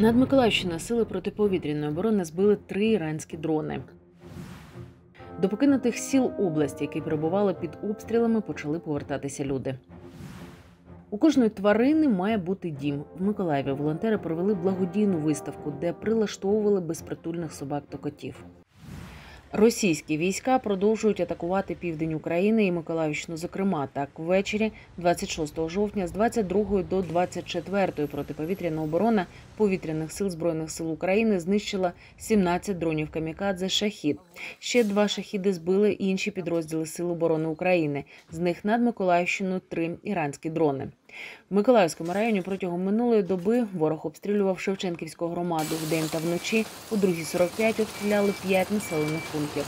Над Миколаївщиною сили протиповітряної оборони збили 3 іранські дрони. До покинутих сіл області, які перебували під обстрілами, почали повертатися люди. У кожної тварини має бути дім. В Миколаєві волонтери провели благодійну виставку, де прилаштовували безпритульних собак та котів. Російські війська продовжують атакувати південь України і Миколаївщину, зокрема. Так, ввечері 26 жовтня з 22 до 24 протиповітряна оборона повітряних сил Збройних сил України знищила 17 дронів камікадзе «Шахід». Ще 2 «Шахіди» збили інші підрозділи Сил оборони України. З них над Миколаївщиною 3 іранські дрони. В Миколаївському районі протягом минулої доби ворог обстрілював Шевченківську громаду. Вдень та вночі у 2:45 обстріляли 5 населених пунктів.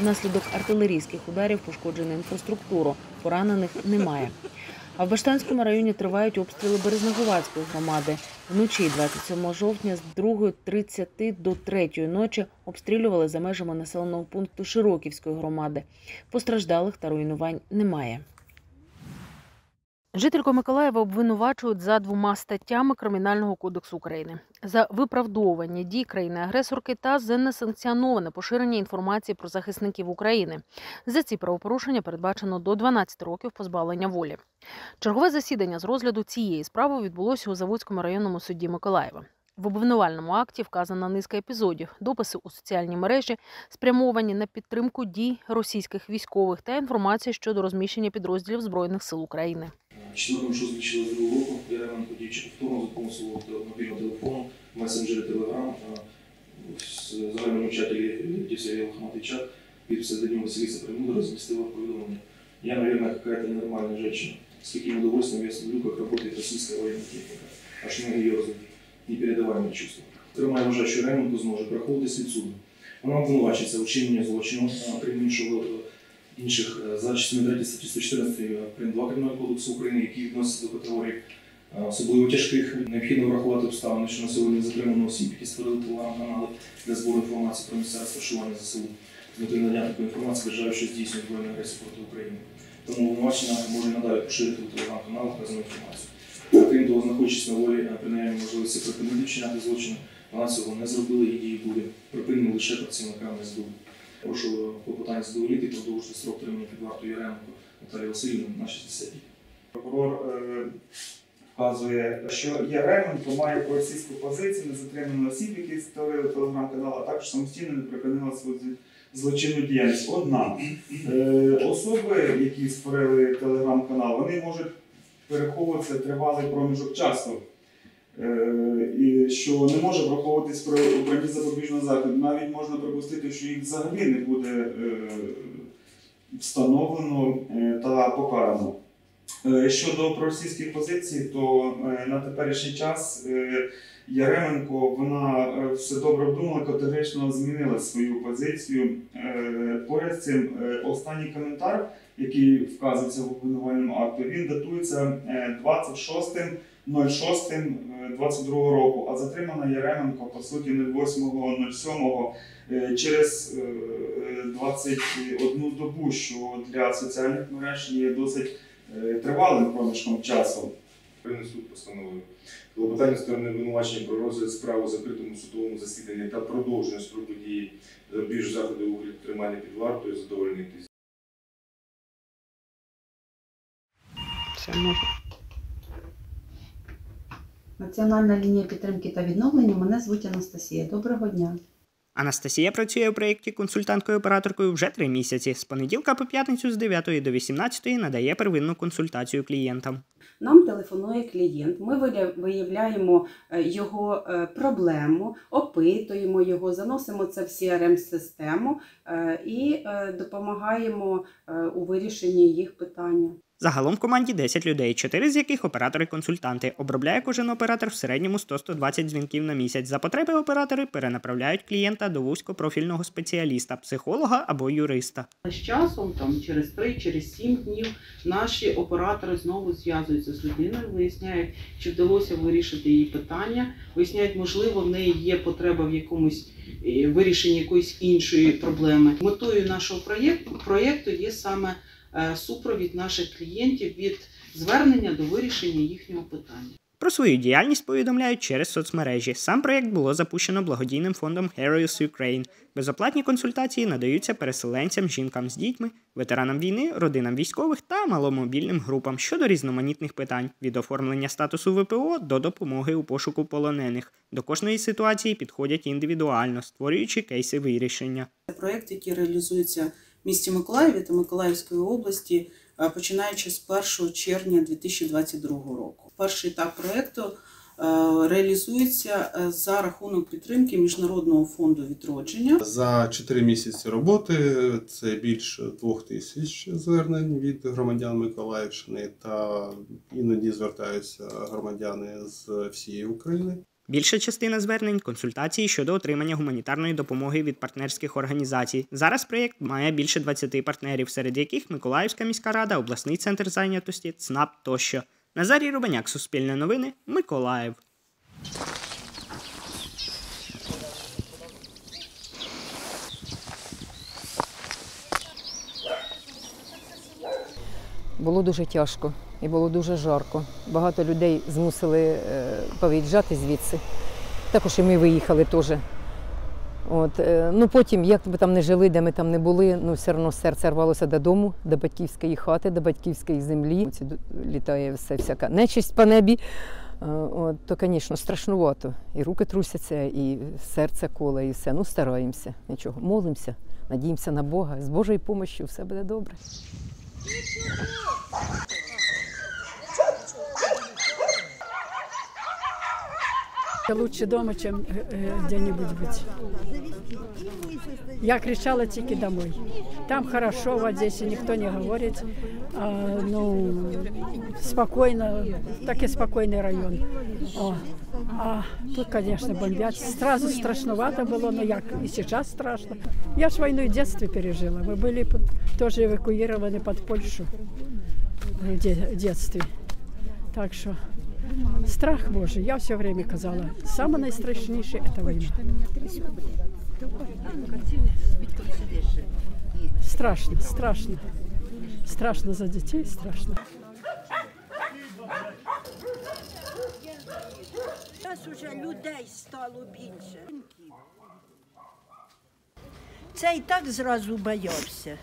Внаслідок артилерійських ударів пошкоджено інфраструктуру, поранених немає. А в Баштанському районі тривають обстріли Березногуватської громади. Вночі 27 жовтня з 2:30 до 3 ночі обстрілювали за межами населеного пункту Широківської громади. Постраждалих та руйнувань немає. Жительку Миколаєва обвинувачують за 2 статтями Кримінального кодексу України – за виправдовування дій країни-агресорки та за несанкціоноване поширення інформації про захисників України. За ці правопорушення передбачено до 12 років позбавлення волі. Чергове засідання з розгляду цієї справи відбулося у Заводському районному суді Миколаєва. В обвинувальному акті вказана низка епізодів, дописи у соціальній мережі, спрямовані на підтримку дій російських військових та інформація щодо розміщення підрозділів Збройних сил України. 4.06.2022 року я Роман Ходійович повторно за допомогою свого мобільного телефону, месенджері Телеграм, в загальному чаті дівся я лохматий чат, під псевдонімом Василіса Примудра розмістила повідомлення. Я, мабуть, якась ненормальна жінка. З таким удовольствием я смотрю, як працює російська воєнна техніка. Аж ноги її непередаваємо чувства. Тримаємо вже, що Ременко зможе проходити слід суду. Вона обвинувачується вчинення злочину, приміншувала інших за частиною 3 статті 114 прим. 2 Кримінального кодексу України, які відносяться до категорій особливо тяжких. Необхідно врахувати обставини, що на сьогодні затримано осіб, які створили телеграм-канали для збору інформації про місця розташування ЗСУ з метою надання такої інформації держави, що здійснює збройну агресію проти України. Тому обвинувачення може надалі поширити у телеграм-каналах разом інформацію. Крім того, знаходячись на волі, принаймні можливості припинити вчиняти злочини, вона цього не зробила, її дії були припинені лише працівниками СБУ. Прошу клопотання задовольнити і продовжити строк тримання під вартою Єренко Наталії Васильівни на 60 днів. Прокурор вказує, що Єренко має проросійську позицію на затриманих осіб, які створили телеграм-канал, а також самостійно не припинила свою злочинну діяльність. Однак особи, які створили телеграм-канал, вони можуть переховуватися тривалий проміжок часу, і що не може враховуватись про обрані запобіжного заходу. Навіть можна припустити, що їх взагалі не буде встановлено та покарано. Щодо проросійських позицій, то на теперішній час Яременко, вона все добре вдумала, категорично змінила свою позицію. Поряд з цим останній коментар, який вказується в обвинувальному акту, він датується 26.06.22 року, а затримана Яременко, по суті, 08.07 через 21 добу, що для соціальних мереж є досить тривалим проміжком часу. Суд постановив клопотання сторони обвинувачення про розгляд справи у закритому судовому засіданні та продовження строку дії більш заходів у вигляді тримання під вартою задовольнитись. Національна лінія підтримки та відновлення. Мене звуть Анастасія. Доброго дня. Анастасія працює у проєкті консультанткою-операторкою вже 3 місяці. З понеділка по п'ятницю з 9 до 18 надає первинну консультацію клієнтам. Нам телефонує клієнт, ми виявляємо його проблему, опитуємо його, заносимо це в CRM-систему і допомагаємо у вирішенні їх питання. Загалом в команді 10 людей, 4 з яких оператори-консультанти. Обробляє кожен оператор в середньому 100-120 дзвінків на місяць. За потреби оператори перенаправляють клієнта до вузькопрофільного спеціаліста, психолога або юриста. З часом, через 3-7 днів, наші оператори знову зв'язуються з людиною, виясняють, чи вдалося вирішити її питання, виясняють, можливо, в неї є потреба в якомусь вирішенні якоїсь іншої проблеми. Метою нашого проєкту є саме супровід наших клієнтів від звернення до вирішення їхнього питання. Про свою діяльність повідомляють через соцмережі. Сам проєкт було запущено благодійним фондом Heroes Ukraine. Безоплатні консультації надаються переселенцям, жінкам з дітьми, ветеранам війни, родинам військових та маломобільним групам щодо різноманітних питань – від оформлення статусу ВПО до допомоги у пошуку полонених. До кожної ситуації підходять індивідуально, створюючи кейси вирішення. Це проєкт, який реалізується в місті Миколаєві та Миколаївської області, починаючи з 1 червня 2022 року. Перший етап проєкту реалізується за рахунок підтримки Міжнародного фонду відродження. За 4 місяці роботи це більше 2000 звернень від громадян Миколаївщини, та іноді звертаються громадяни з всієї України. Більша частина звернень – консультації щодо отримання гуманітарної допомоги від партнерських організацій. Зараз проєкт має більше 20 партнерів, серед яких Миколаївська міська рада, обласний центр зайнятості, ЦНАП тощо. Назарій Рубаняк, Суспільне новини, Миколаїв. Було дуже тяжко і було дуже жарко. Багато людей змусили повиїжджати звідси. Також і ми виїхали теж. Потім, як ми там не жили, де ми там не були, все одно серце рвалося додому, до батьківської хати, до батьківської землі. Літає всяка нечисть по небі. То, звісно, страшнувато. І руки трусяться, і серце коле, і все. Стараємося, нічого. Молимося, надіємося на Бога. З Божою допомогою все буде добре. Лучше дома, чем где-нибудь быть. Я кричала только домой. Там хорошо, в Одессе никто не говорит. Спокойно, так и спокойный район. А тут, конечно, бомбят. Сразу страшновато было, но и сейчас страшно. Я ж войну в детстве пережила. Мы были тоже эвакуированы под Польшу в детстве. Так что... Страх Божий, я все время казала, самое найстрашнейшее – это война. Страшно, страшно. Страшно за детей, страшно. Сейчас уже людей стало больше. Цей так сразу боялся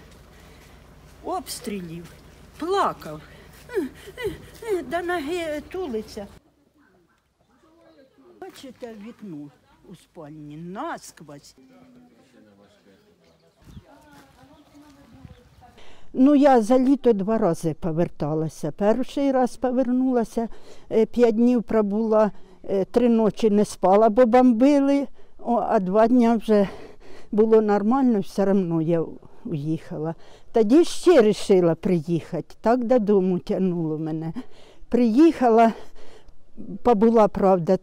обстрелов, плакал. До ноги тулиться. Бачите вікно у спальні насквозь. Я за літо 2 рази поверталася. Перший раз повернулася, 5 днів пробула, 3 ночі не спала, бо бомбили, а 2 дні вже було нормально, все одно я уїхала. Тоді ще вирішила приїхати, так додому тягнуло мене. Приїхала, побула, правда,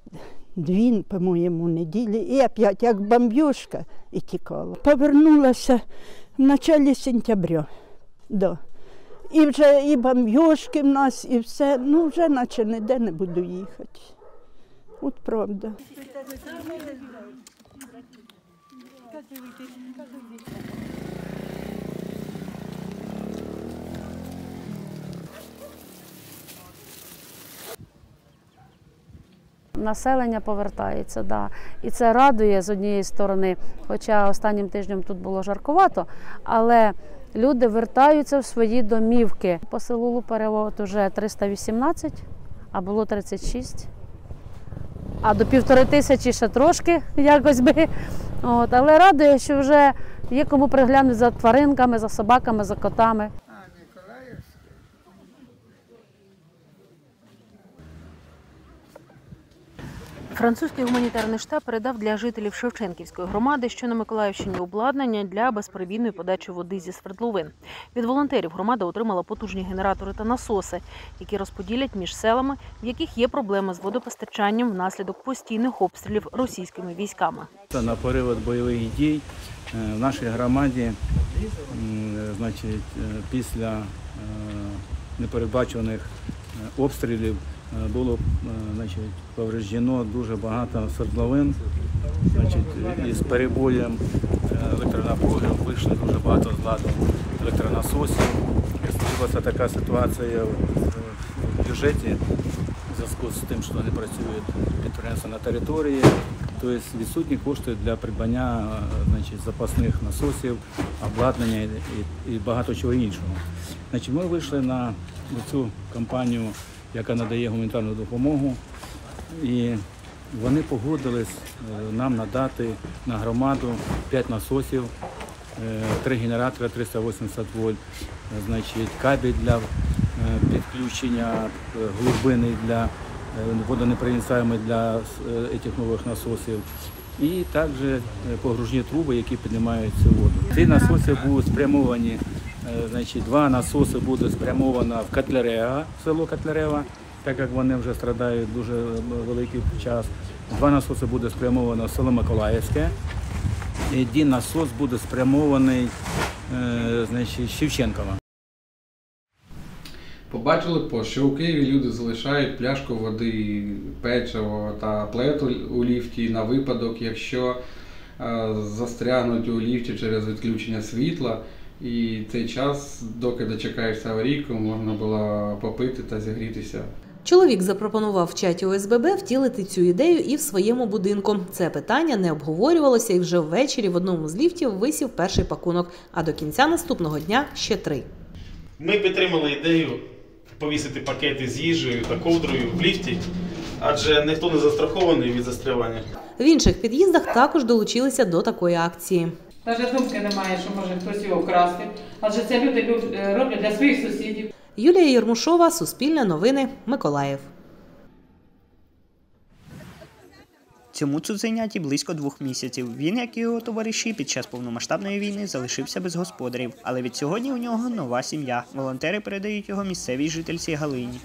2, по-моєму, неділі, і опять, як бомбьошка, і тікала. Повернулася в початку сентября. Да. І вже і бомбьошки в нас, і все, вже наче ніде не буду їхати. От правда. Населення повертається, да. І це радує з однієї сторони, хоча останнім тижнем тут було жаркувато, але люди вертаються в свої домівки. По селу Лупарево вже 318, а було 36, а до 1500 ще трошки якось би. Але радує, що вже є кому приглянути за тваринками, за собаками, за котами. Французький гуманітарний штаб передав для жителів Шевченківської громади, що на Миколаївщині, обладнання для безперебійної подачі води зі свердловин. Від волонтерів громада отримала потужні генератори та насоси, які розподілять між селами, в яких є проблеми з водопостачанням внаслідок постійних обстрілів російськими військами. На період бойових дій в нашій громаді після непередбачуваних обстрілів було повреждено дуже багато свердловин, із перебоєм електронапруги вийшло дуже багато з ладу електронасосів. Сталася така ситуація в бюджеті зв'язку з тим, що не працюють підприємства на території. Тобто відсутні кошти для придбання запасних насосів, обладнання і багато чого іншого. Значить, ми вийшли на цю компанію, яка надає гуманітарну допомогу, і вони погодились нам надати на громаду 5 насосів, 3 генератори 380 вольт, кабель для підключення глибини для водонепроницаємої для цих нових насосів, і також погружні труби, які піднімають цю воду. Ці насоси будуть спрямовані, 2 насоси будуть спрямовані в Котлярева, село Котлярева, так як вони вже страдають дуже великий час. 2 насоси будуть спрямовані в село Миколаївське, і 1 насос буде спрямований Шевченково. Побачили що у Києві люди залишають пляшку води, печиво та плед у ліфті на випадок, якщо застрягнуть у ліфті через відключення світла. І цей час, доки дочекаєшся аварійку, можна було попити та зігрітися. Чоловік запропонував в чаті ОСББ втілити цю ідею і в своєму будинку. Це питання не обговорювалося, і вже ввечері в одному з ліфтів висів перший пакунок, а до кінця наступного дня ще 3. Ми підтримали ідею повісити пакети з їжею та ковдрою в ліфті, адже ніхто не застрахований від застрягання. В інших під'їздах також долучилися до такої акції. Навіть думки немає, що може хтось його вкрасти, адже це люди роблять для своїх сусідів. Юлія Єрмушова, Суспільне новини, Миколаїв. Цьому цуценяті близько 2 місяців. Він, як і його товариші, під час повномасштабної війни залишився без господарів. Але від сьогодні у нього нова сім'я. Волонтери передають його місцевій жительці Галині.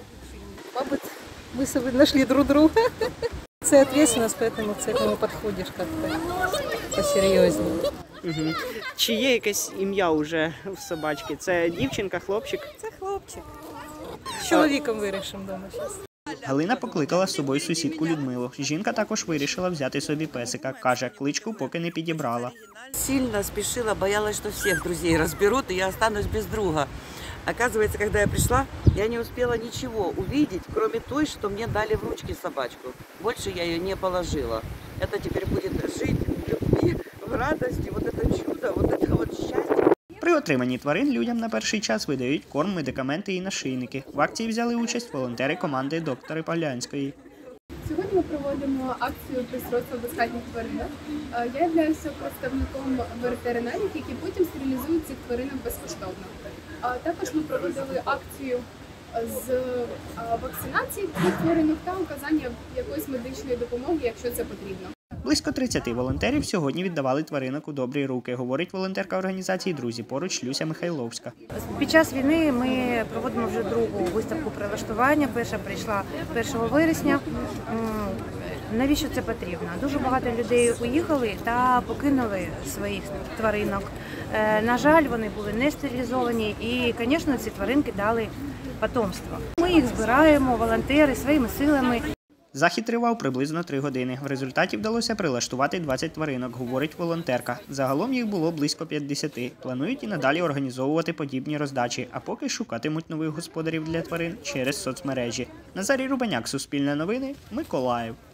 Мабуть, ми собі знайшли друг друга. Це відповідальність, тому до цього підходиш посерйозніше. Чи є якесь ім'я вже в собачки? Це дівчинка, хлопчик? Це хлопчик. З чоловіком вирішимо вдома зараз. Галина покликала з собою сусідку Людмилу. Жінка також вирішила взяти собі песика. Каже, кличку поки не підібрала. Сильно спішила, боялась, що всіх друзів розберуть, і я залишусь без друга. Оказується, коли я прийшла, я не встигла нічого побачити, крім того, що мені дали в ручки собачку. Більше я її не положила. Це тепер буде жити в любові, в радості, ось це чудо, ось це щастя. При отриманні тварин людям на перший час видають корм, медикаменти і нашийники. В акції взяли участь волонтери команди «Доктора Полянської». Сьогодні ми проводимо акцію пристройства безхатніх тварин. Я являюся представником ветеринарів, які потім стерилізують цих тварин безкоштовно. Також ми проводили акцію з вакцинації цих тварин та оказання якоїсь медичної допомоги, якщо це потрібно. Близько 30 волонтерів сьогодні віддавали тваринок у добрі руки, говорить волонтерка організації «Друзі поруч» Люся Михайловська. Під час війни ми проводимо вже 2-у виставку прилаштування, перша прийшла 1 вересня. Навіщо це потрібно? Дуже багато людей уїхали та покинули своїх тваринок. На жаль, вони були не стерилізовані і, звісно, ці тваринки дали потомство. Ми їх збираємо, волонтери, своїми силами. Захід тривав приблизно 3 години. В результаті вдалося прилаштувати 20 тваринок, говорить волонтерка. Загалом їх було близько 50. Планують і надалі організовувати подібні роздачі, а поки шукатимуть нових господарів для тварин через соцмережі. Назарій Рубаняк, Суспільне новини, Миколаїв.